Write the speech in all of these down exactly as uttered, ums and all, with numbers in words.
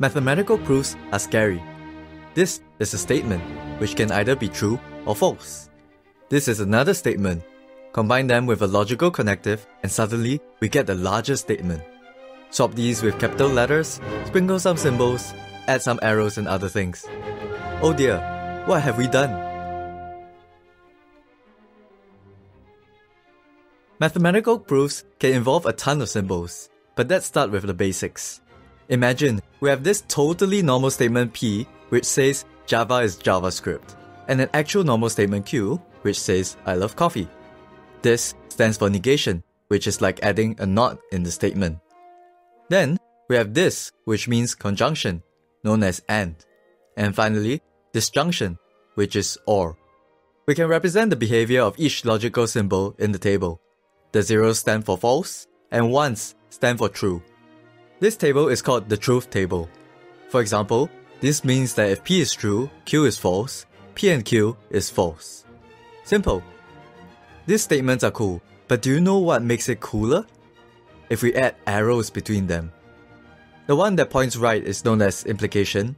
Mathematical proofs are scary. This is a statement, which can either be true or false. This is another statement. Combine them with a logical connective, and suddenly we get the larger statement. Swap these with capital letters, sprinkle some symbols, add some arrows and other things. Oh dear, what have we done? Mathematical proofs can involve a ton of symbols, but let's start with the basics. Imagine we have this totally normal statement P, which says Java is JavaScript, and an actual normal statement Q, which says I love coffee. This stands for negation, which is like adding a not in the statement. Then, we have this, which means conjunction, known as and. And finally, disjunction, which is or. We can represent the behavior of each logical symbol in the table. The zeros stand for false, and ones stand for true. This table is called the truth table. For example, this means that if P is true, Q is false, P and Q is false. Simple. These statements are cool, but do you know what makes it cooler? If we add arrows between them. The one that points right is known as implication.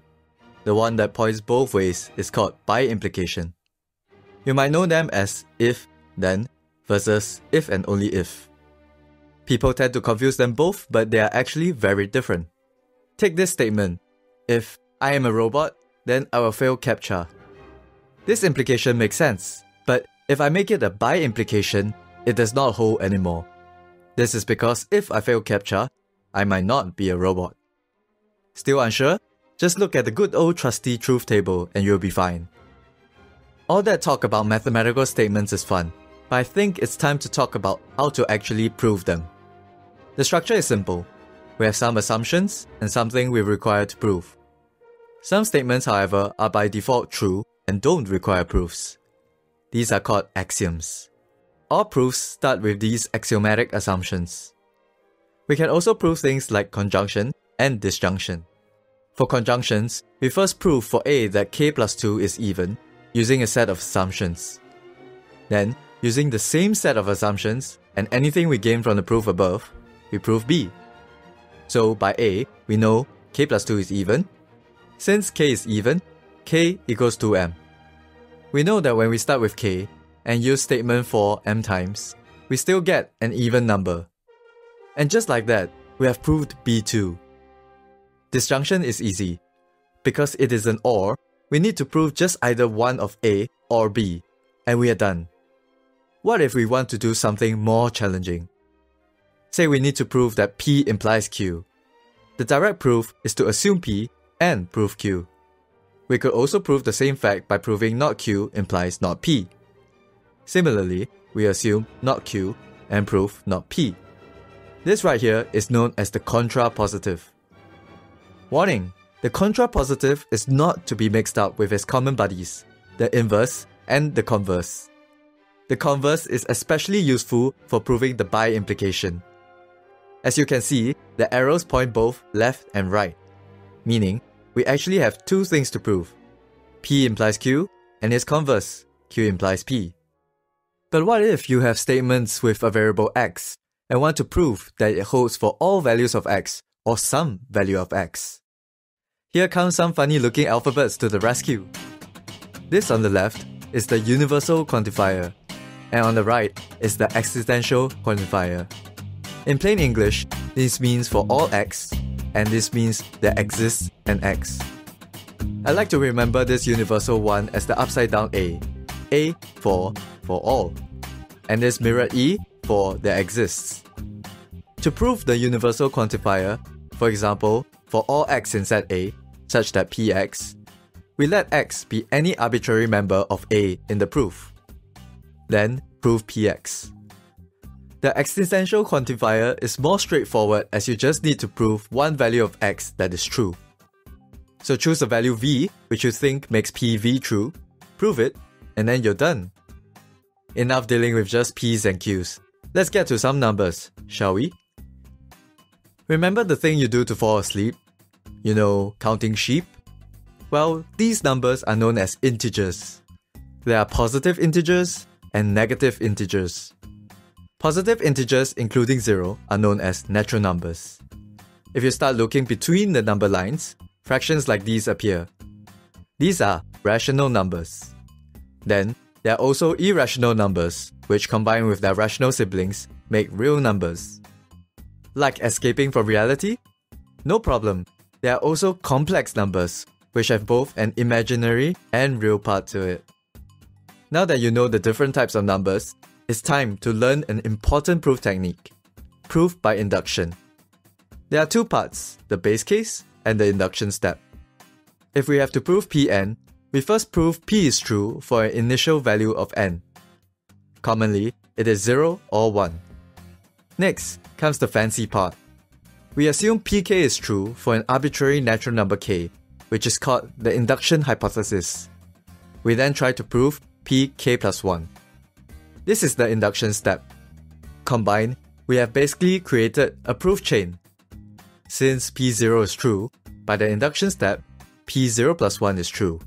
The one that points both ways is called bi-implication. You might know them as if, then, versus if and only if. People tend to confuse them both, but they are actually very different. Take this statement. If I am a robot, then I will fail CAPTCHA. This implication makes sense, but if I make it a bi-implication, it does not hold anymore. This is because if I fail CAPTCHA, I might not be a robot. Still unsure? Just look at the good old trusty truth table and you'll be fine. All that talk about mathematical statements is fun, but I think it's time to talk about how to actually prove them. The structure is simple. We have some assumptions and something we require to prove. Some statements, however, are by default true and don't require proofs. These are called axioms. All proofs start with these axiomatic assumptions. We can also prove things like conjunction and disjunction. For conjunctions, we first prove for A that k plus two is even, using a set of assumptions. Then, using the same set of assumptions and anything we gain from the proof above, we prove B. So by A, we know k plus two is even. Since k is even, k equals two m. We know that when we start with k, and use statement for m times, we still get an even number. And just like that, we have proved B too. Disjunction is easy. Because it is an or, we need to prove just either one of A or B, and we are done. What if we want to do something more challenging? Say we need to prove that P implies Q. The direct proof is to assume P and prove Q. We could also prove the same fact by proving not Q implies not P. Similarly, we assume not Q and prove not P. This right here is known as the contrapositive. Warning! The contrapositive is not to be mixed up with its common buddies, the inverse and the converse. The converse is especially useful for proving the bi-implication. As you can see, the arrows point both left and right, meaning we actually have two things to prove. P implies Q and its converse, Q implies P. But what if you have statements with a variable x and want to prove that it holds for all values of x or some value of x? Here comes some funny looking alphabets to the rescue. This on the left is the universal quantifier, and on the right is the existential quantifier. In plain English, this means for all x, and this means there exists an x. I like to remember this universal one as the upside down A. A for for all, and this mirror E for there exists. To prove the universal quantifier, for example, for all x in set A, such that Px, we let x be any arbitrary member of A in the proof. Then prove Px. The existential quantifier is more straightforward as you just need to prove one value of x that is true. So choose a value v which you think makes Pv true, prove it, and then you're done. Enough dealing with just P's and Q's. Let's get to some numbers, shall we? Remember the thing you do to fall asleep? You know, counting sheep? Well, these numbers are known as integers. There are positive integers and negative integers. Positive integers including zero are known as natural numbers. If you start looking between the number lines, fractions like these appear. These are rational numbers. Then, there are also irrational numbers, which combine with their rational siblings, make real numbers. Like escaping from reality? No problem. There are also complex numbers, which have both an imaginary and real part to it. Now that you know the different types of numbers, it's time to learn an important proof technique: proof by induction. There are two parts, the base case and the induction step. If we have to prove Pn, we first prove P is true for an initial value of n. Commonly, it is zero or one. Next comes the fancy part. We assume Pk is true for an arbitrary natural number k, which is called the induction hypothesis. We then try to prove Pk plus one. This is the induction step. Combined, we have basically created a proof chain. Since P zero is true, by the induction step, P zero plus one is true.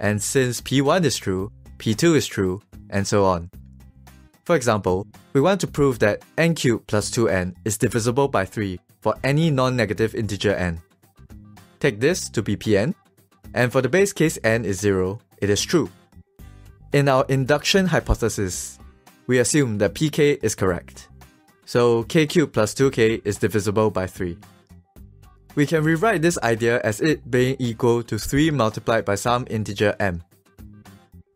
And since P one is true, P two is true, and so on. For example, we want to prove that n cubed plus two n is divisible by three for any non-negative integer n. Take this to be Pn, and for the base case n is zero, it is true. In our induction hypothesis, we assume that Pk is correct. So k cubed plus two k is divisible by three. We can rewrite this idea as it being equal to three multiplied by some integer m.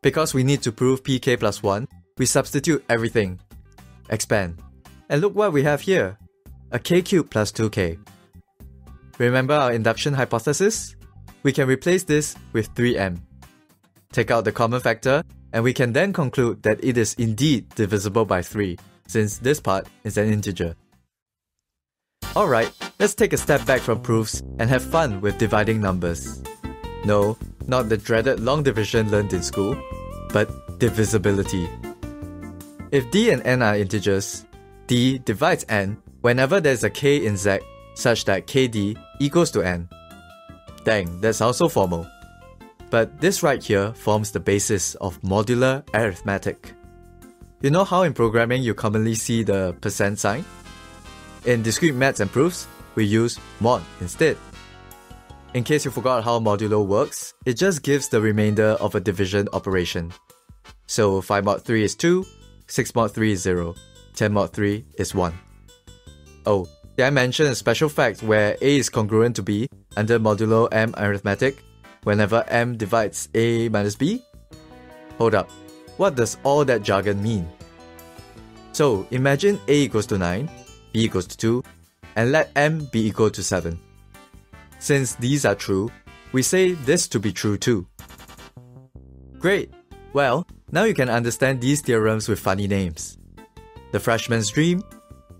Because we need to prove Pk plus one, we substitute everything. Expand. And look what we have here. A k cubed plus two k. Remember our induction hypothesis? We can replace this with three m. Take out the common factor, and we can then conclude that it is indeed divisible by three, since this part is an integer. Alright, let's take a step back from proofs and have fun with dividing numbers. No, not the dreaded long division learned in school, but divisibility. If d and n are integers, d divides n whenever there's a k in Z such that kd equals to n. Dang, that sounds so formal. But this right here forms the basis of modular arithmetic. You know how in programming you commonly see the percent sign? In discrete maths and proofs, we use mod instead. In case you forgot how modulo works, it just gives the remainder of a division operation. So five mod three is two, six mod three is zero, ten mod three is one. Oh, did I mention a special fact where A is congruent to B under modulo M arithmetic whenever M divides A minus B? Hold up, what does all that jargon mean? So imagine A equals to nine, B equals to two, and let M be equal to seven. Since these are true, we say this to be true too. Great! Well, now you can understand these theorems with funny names. The freshman's dream,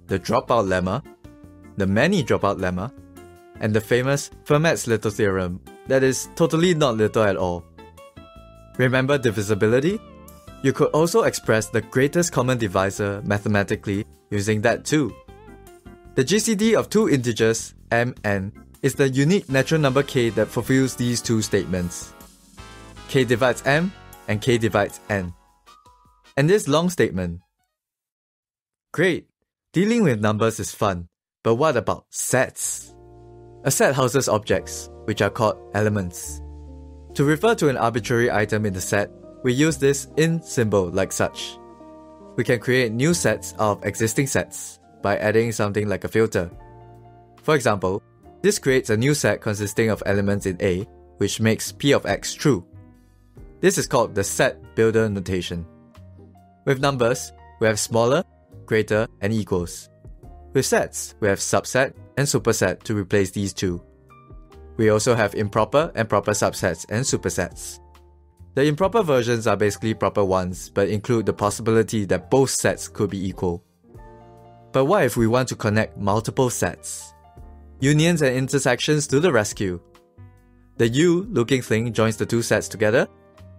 the dropout lemma, the many dropout lemma, and the famous Fermat's little theorem that is totally not little at all. Remember divisibility? You could also express the greatest common divisor mathematically using that too. The G C D of two integers, m, n, is the unique natural number k that fulfills these two statements. K divides m and k divides n. And this long statement. Great! Dealing with numbers is fun, but what about sets? A set houses objects, which are called elements. To refer to an arbitrary item in the set, we use this in symbol like such. We can create new sets out of existing sets by adding something like a filter. For example, this creates a new set consisting of elements in A, which makes P of X true. This is called the set builder notation. With numbers, we have smaller, greater, and equals. With sets, we have subset and superset to replace these two. We also have improper and proper subsets and supersets. The improper versions are basically proper ones, but include the possibility that both sets could be equal. But what if we want to connect multiple sets? Unions and intersections to the rescue. The U-looking thing joins the two sets together,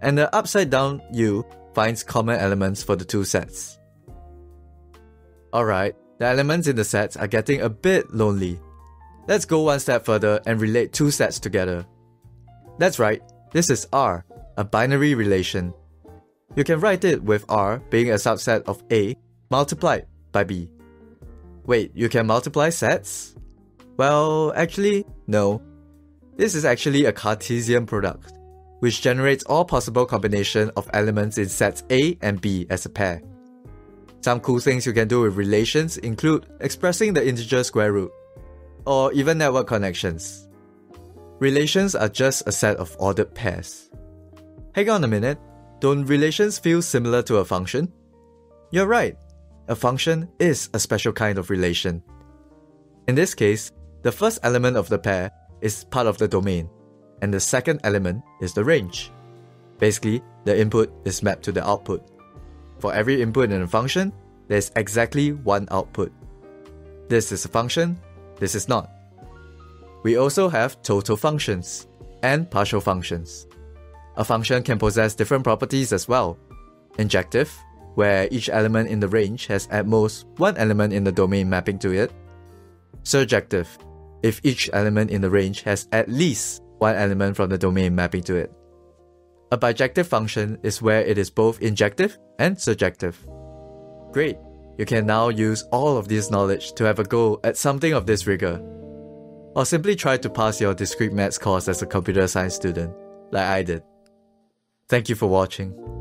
and the upside-down U finds common elements for the two sets. Alright, the elements in the sets are getting a bit lonely. Let's go one step further and relate two sets together. That's right, this is R, a binary relation. You can write it with R being a subset of A multiplied by B. Wait, you can multiply sets? Well, actually, no. This is actually a Cartesian product, which generates all possible combination of elements in sets A and B as a pair. Some cool things you can do with relations include expressing the integer square root, or even network connections. Relations are just a set of ordered pairs. Hang on a minute, don't relations feel similar to a function? You're right, a function is a special kind of relation. In this case, the first element of the pair is part of the domain, and the second element is the range. Basically, the input is mapped to the output. For every input in a function, there's exactly one output. This is a function, this is not. We also have total functions and partial functions. A function can possess different properties as well. Injective, where each element in the range has at most one element in the domain mapping to it. Surjective, if each element in the range has at least one element from the domain mapping to it. A bijective function is where it is both injective and surjective. Great! You can now use all of this knowledge to have a go at something of this rigor. Or simply try to pass your discrete maths course as a computer science student, like I did. Thank you for watching.